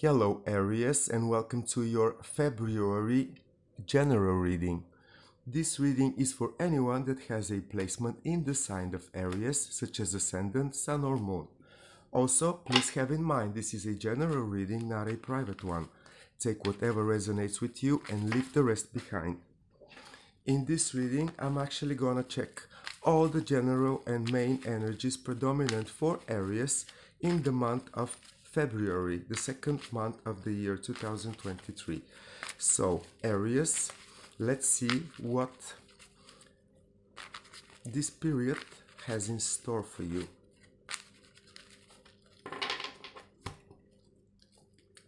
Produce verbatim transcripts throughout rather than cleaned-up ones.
Hello Aries, and welcome to your February general reading. This reading is for anyone that has a placement in the sign of Aries, such as Ascendant, Sun or Moon. Also, please have in mind this is a general reading, not a private one. Take whatever resonates with you and leave the rest behind. In this reading, I'm actually gonna check all the general and main energies predominant for Aries in the month of February, the second month of the year two thousand twenty-three. So, Aries, let's see what this period has in store for you.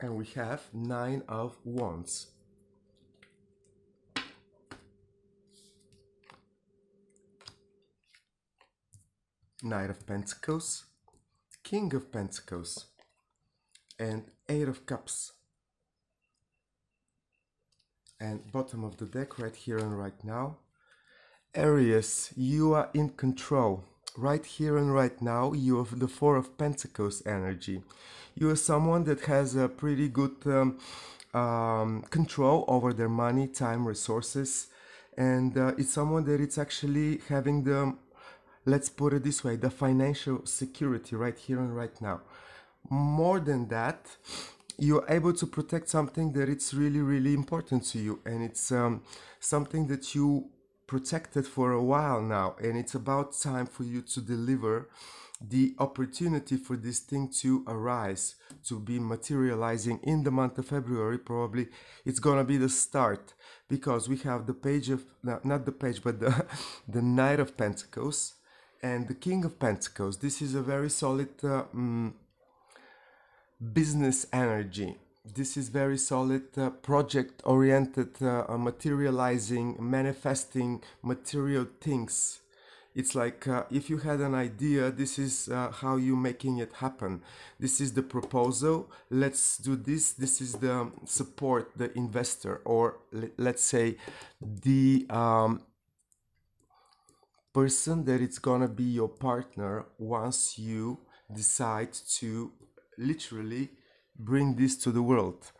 And we have Nine of Wands. Knight of Pentacles, King of Pentacles, and Eight of Cups. And bottom of the deck, right here and right now, Aries, you are in control. Right here and right now, you have the Four of Pentacles energy. You are someone that has a pretty good um, um, control over their money, time, resources, and uh, it's someone that it's actually having the, let's put it this way, the financial security right here and right now. More than that, you're able to protect something that it's really, really important to you, and it's um, something that you protected for a while now, and it's about time for you to deliver the opportunity for this thing to arise, to be materializing in the month of February. Probably it's gonna be the start, because we have the page of, no, not the page, but the, the Knight of Pentacles and the King of Pentacles. This is a very solid uh, um, business energy. This is very solid uh, project-oriented, uh, uh, materializing, manifesting material things. It's like uh, if you had an idea, this is uh, how you're making it happen. This is the proposal, let's do this. This is the support, the investor, or let's say the um, person that it's gonna be your partner once you decide to literally bring this to the world.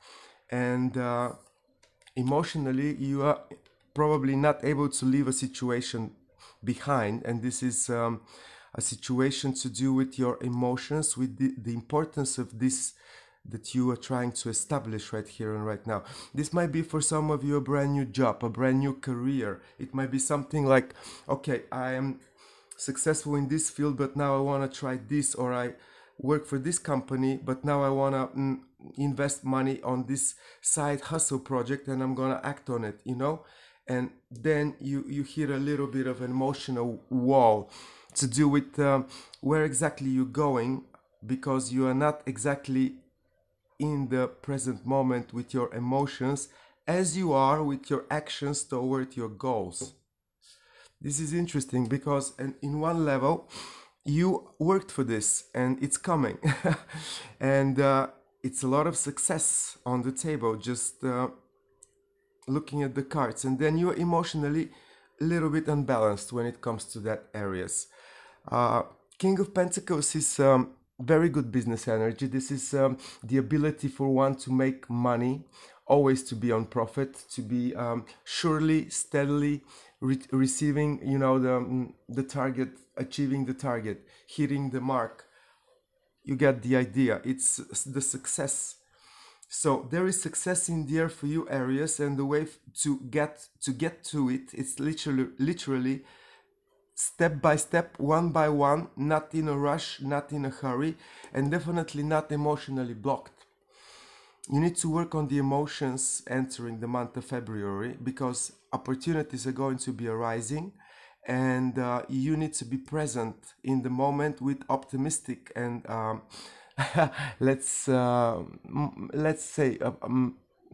And uh, emotionally, you are probably not able to leave a situation behind, and this is um, a situation to do with your emotions, with the, the importance of this that you are trying to establish right here and right now. This might be for some of you a brand new job, a brand new career. It might be something like, okay, I am successful in this field, but now I want to try this, or I work for this company, but now I want to mm, invest money on this side hustle project, and I'm going to act on it, you know? And then you, you hear a little bit of an emotional wall to do with um, where exactly you're going, because you are not exactly in the present moment with your emotions as you are with your actions toward your goals. This is interesting, because and in one level, you worked for this and it's coming and uh, it's a lot of success on the table, just uh, looking at the cards, and then you're emotionally a little bit unbalanced when it comes to that areas. Uh, King of Pentacles is um, very good business energy. This is um, the ability for one to make money, always to be on profit, to be um, surely, steadily re receiving, you know, the, the target, achieving the target, hitting the mark. You get the idea. It's the success. So there is success in the air for you, Aries, and the way to get to get to it, it's literally literally step by step, one by one, not in a rush, not in a hurry, and definitely not emotionally blocked. You need to work on the emotions entering the month of February, because opportunities are going to be arising, and uh, you need to be present in the moment with optimistic and um, let's uh, let's say a, a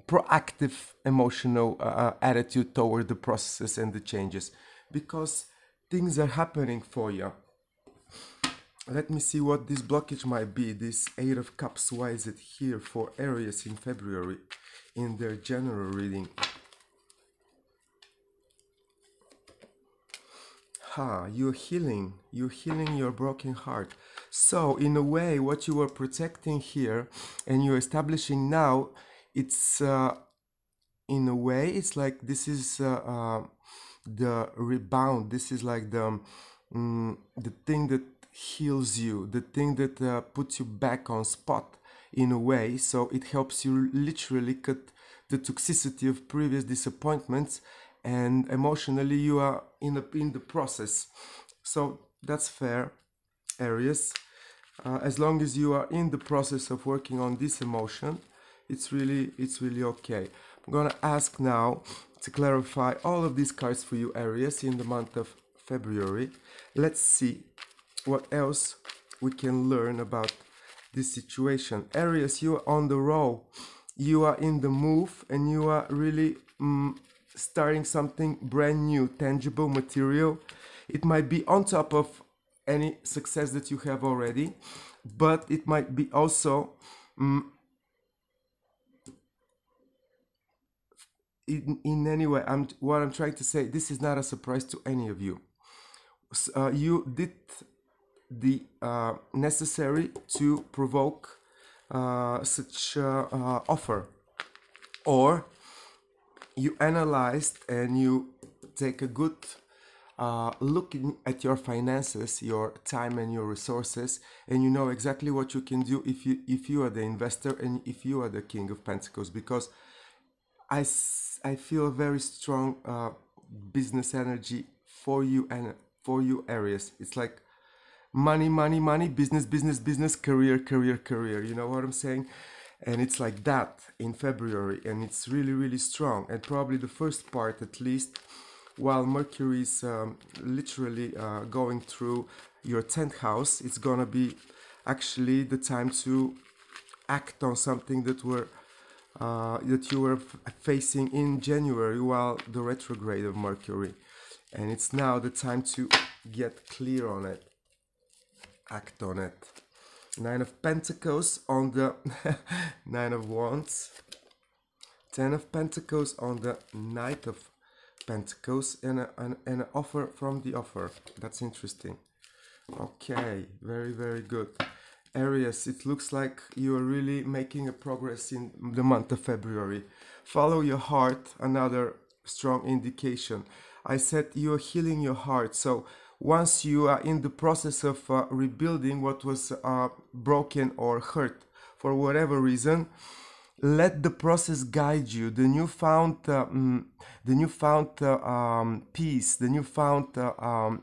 proactive emotional uh, attitude toward the processes and the changes, because things are happening for you. Let me see what this blockage might be. This Eight of Cups, why is it here for Aries in February in their general reading? Ha, you're healing. You're healing your broken heart. So in a way, what you are protecting here and you're establishing now, it's uh, in a way, it's like this is uh, uh, the rebound. This is like the um, the thing that heals you, the thing that uh, puts you back on spot in a way. So it helps you literally cut the toxicity of previous disappointments, and emotionally you are in, a, in the process. So that's fair, Aries. Uh, as long as you are in the process of working on this emotion, it's really, it's really okay. I'm gonna ask now to clarify all of these cards for you, Aries, in the month of February. Let's see what else we can learn about this situation. Aries, you are on the roll. You are in the move, and you are really um, starting something brand new, tangible, material. It might be on top of any success that you have already, but it might be also um, in, in any way. I'm, what I'm trying to say, this is not a surprise to any of you. Uh, you did the uh, necessary to provoke uh, such uh, uh, offer, or you analyzed and you take a good Uh, looking at your finances, your time and your resources, and you know exactly what you can do if you if you are the investor and if you are the King of Pentacles, because I, I feel a very strong uh, business energy for you and for you, Aries. It's like money, money, money, business, business, business, career, career, career. You know what I'm saying? And it's like that in February, and it's really, really strong, and probably the first part at least. While Mercury is um, literally uh, going through your tenth house, it's gonna be actually the time to act on something that were uh, that you were facing in January while the retrograde of Mercury, and it's now the time to get clear on it, act on it. Nine of Pentacles on the Nine of Wands, Ten of Pentacles on the Knight of Pentacles, and a, an, an offer from the offer. That's interesting. Okay, very, very good. Aries, it looks like you are really making a progress in the month of February. Follow your heart, another strong indication. I said you are healing your heart. So once you are in the process of uh, rebuilding what was uh, broken or hurt for whatever reason, let the process guide you. The newfound, uh, mm, the newfound uh, um, peace, the newfound, uh, um,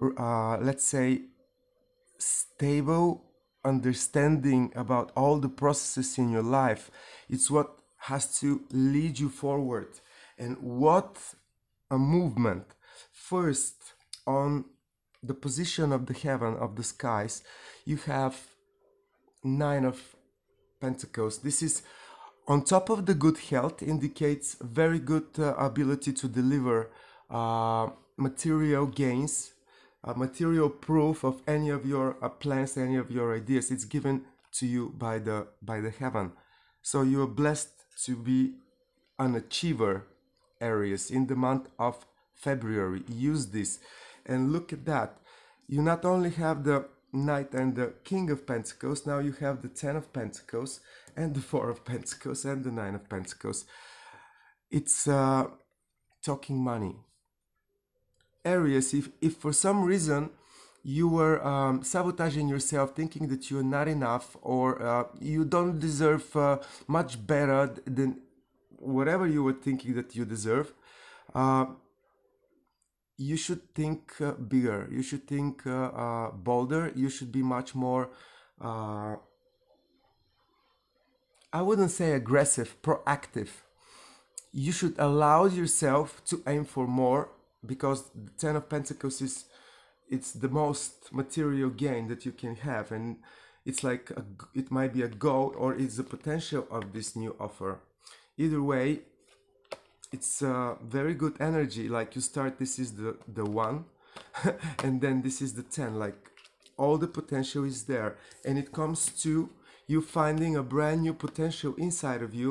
uh, let's say, stable understanding about all the processes in your life. It's what has to lead you forward. And what a movement! First, on the position of the heaven, of the skies, you have Nine of Pentacles. This is on top of the good health, indicates very good uh, ability to deliver uh, material gains, uh, material proof of any of your uh, plans, any of your ideas. It's given to you by the by the heaven. So you are blessed to be an achiever, Aries, in the month of February. Use this, and look at that. You not only have the Knight and the King of Pentacles, now you have the Ten of Pentacles and the Four of Pentacles and the Nine of Pentacles. It's uh, talking money. Aries, if, if for some reason you were um, sabotaging yourself, thinking that you're not enough, or uh, you don't deserve uh, much better than whatever you were thinking that you deserve, uh, you should think uh, bigger, you should think uh, uh, bolder, you should be much more, uh, I wouldn't say aggressive, proactive. You should allow yourself to aim for more, because the Ten of Pentacles is, it's the most material gain that you can have, and it's like, a, it might be a goal, or it's the potential of this new offer. Either way, it's uh, very good energy. Like you start, this is the the one and then this is the ten, like all the potential is there, and it comes to you finding a brand new potential inside of you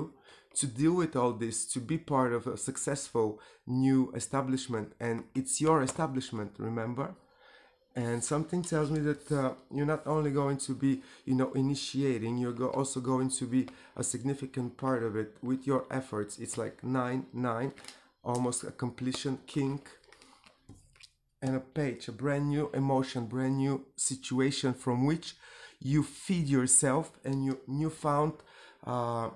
to deal with all this, to be part of a successful new establishment. And it's your establishment, remember, And something tells me that uh, you're not only going to be, you know, initiating, you're go also going to be a significant part of it with your efforts. It's like nine, nine, almost a completion, king, and a page, a brand new emotion, brand new situation from which you feed yourself and your newfound uh,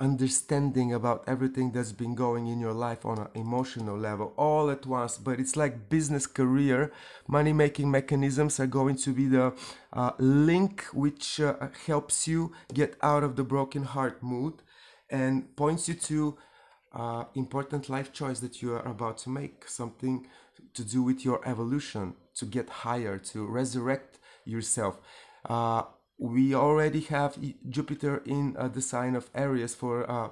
understanding about everything that's been going in your life on an emotional level all at once. But it's like business, career, money-making mechanisms are going to be the uh, link which uh, helps you get out of the broken heart mood and points you to uh, important life choice that you are about to make, something to do with your evolution, to get higher, to resurrect yourself. Uh, we already have Jupiter in uh, the sign of Aries for uh,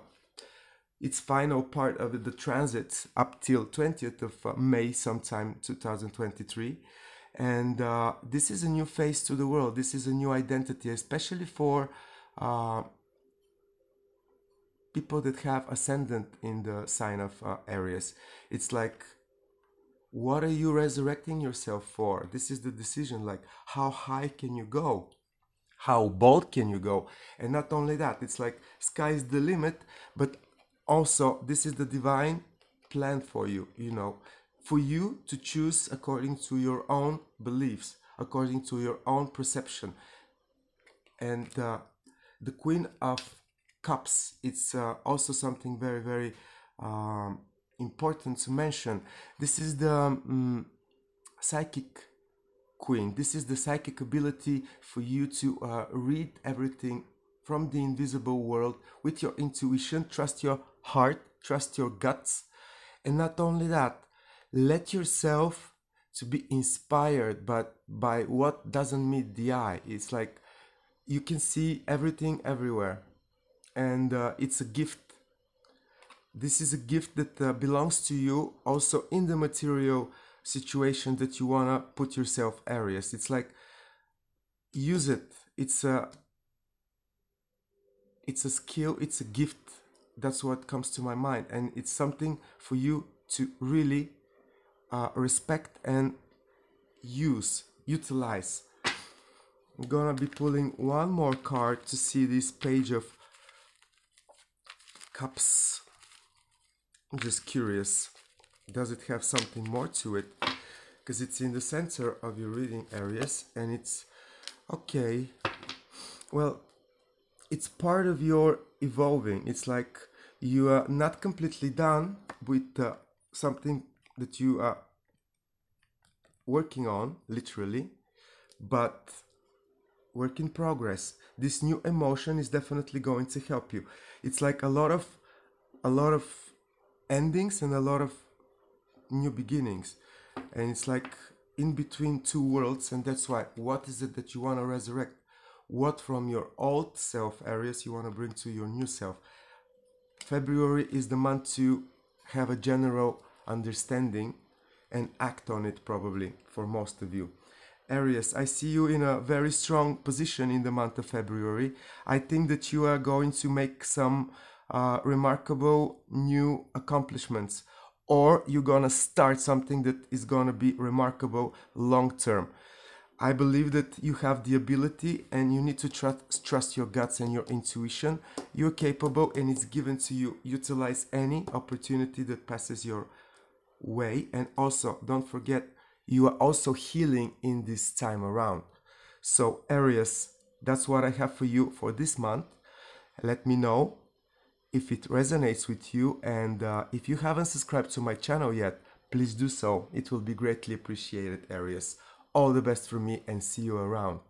its final part of the transit up till twentieth of May sometime two thousand twenty-three, and uh, this is a new face to the world. This is a new identity, especially for uh, people that have ascendant in the sign of uh, Aries. It's like, what are you resurrecting yourself for? This is the decision, like how high can you go? How bold can you go? And not only that, it's like sky is the limit, but also this is the divine plan for you, you know, for you to choose according to your own beliefs, according to your own perception. And uh, the Queen of Cups, it's uh, also something very, very um, important to mention. This is the um, psychic Queen. This is the psychic ability for you to uh, read everything from the invisible world with your intuition. Trust your heart, trust your guts, and not only that, let yourself to be inspired but by what doesn't meet the eye. It's like you can see everything everywhere, and uh, it's a gift. This is a gift that uh, belongs to you also in the material situation that you want to put yourself, Aries. It's like, use it. It's a it's a skill, it's a gift. That's what comes to my mind, and it's something for you to really uh, respect and use, utilize. I'm gonna be pulling one more card to see this page of cups. I'm just curious, does it have something more to it? Because it's in the center of your reading, Aries, and it's okay. Well, it's part of your evolving. It's like you are not completely done with uh, something that you are working on, literally, but work in progress. This new emotion is definitely going to help you. It's like a lot of a lot of endings and a lot of new beginnings, and it's like in between two worlds. And that's why, what is it that you want to resurrect? What from your old self, Aries, you want to bring to your new self? February is the month to have a general understanding and act on it, probably, for most of you. Aries, I see you in a very strong position in the month of February. I think that you are going to make some uh, remarkable new accomplishments, or you're gonna start something that is gonna be remarkable long term. I believe that you have the ability, and you need to trust, trust your guts and your intuition. You're capable, and it's given to you. Utilize any opportunity that passes your way. And also, don't forget, you are also healing in this time around. So, Aries, that's what I have for you for this month. Let me know if it resonates with you, and uh, if you haven't subscribed to my channel yet, please do so. It will be greatly appreciated, Aries. All the best from me, and see you around.